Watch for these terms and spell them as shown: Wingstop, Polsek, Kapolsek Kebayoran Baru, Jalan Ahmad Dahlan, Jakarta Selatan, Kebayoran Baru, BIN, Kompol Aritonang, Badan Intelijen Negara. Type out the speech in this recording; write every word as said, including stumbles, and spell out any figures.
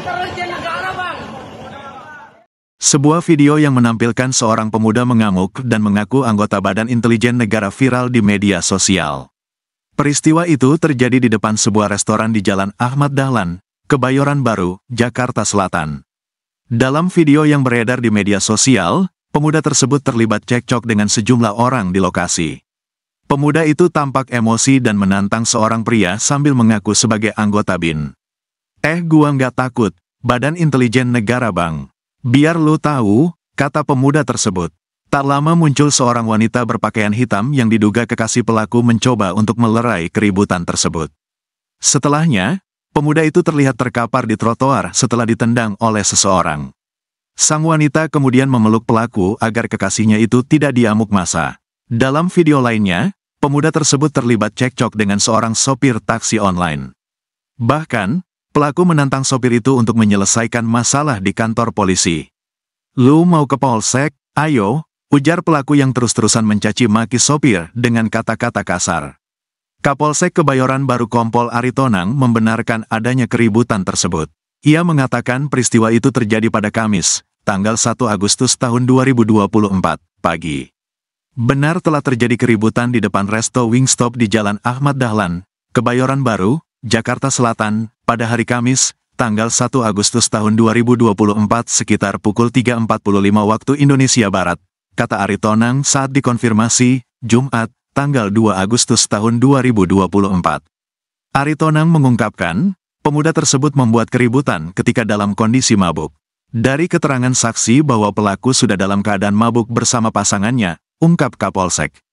Intelijen Negara, Bang. Sebuah video yang menampilkan seorang pemuda mengamuk dan mengaku anggota Badan Intelijen Negara viral di media sosial. Peristiwa itu terjadi di depan sebuah restoran di Jalan Ahmad Dahlan, Kebayoran Baru, Jakarta Selatan. Dalam video yang beredar di media sosial, pemuda tersebut terlibat cekcok dengan sejumlah orang di lokasi. Pemuda itu tampak emosi dan menantang seorang pria sambil mengaku sebagai anggota B I N. "Eh, gua nggak takut, Badan Intelijen Negara, Bang. Biar lu tahu," kata pemuda tersebut. Tak lama muncul seorang wanita berpakaian hitam yang diduga kekasih pelaku mencoba untuk melerai keributan tersebut. Setelahnya, pemuda itu terlihat terkapar di trotoar setelah ditendang oleh seseorang. Sang wanita kemudian memeluk pelaku agar kekasihnya itu tidak diamuk massa. Dalam video lainnya, pemuda tersebut terlibat cekcok dengan seorang sopir taksi online. Bahkan, pelaku menantang sopir itu untuk menyelesaikan masalah di kantor polisi. "Lu mau ke Polsek? Ayo," ujar pelaku yang terus-terusan mencaci maki sopir dengan kata-kata kasar. Kapolsek Kebayoran Baru Kompol Aritonang membenarkan adanya keributan tersebut. Ia mengatakan peristiwa itu terjadi pada Kamis, tanggal satu Agustus tahun dua ribu dua puluh empat, pagi. Benar telah terjadi keributan di depan resto Wingstop di Jalan Ahmad Dahlan, Kebayoran Baru, Jakarta Selatan, pada hari Kamis, tanggal satu Agustus tahun dua ribu dua puluh empat sekitar pukul tiga empat puluh lima waktu Indonesia Barat, kata Aritonang saat dikonfirmasi, Jumat, tanggal dua Agustus tahun dua ribu dua puluh empat. Aritonang mengungkapkan, pemuda tersebut membuat keributan ketika dalam kondisi mabuk. Dari keterangan saksi bahwa pelaku sudah dalam keadaan mabuk bersama pasangannya, ungkap Kapolsek.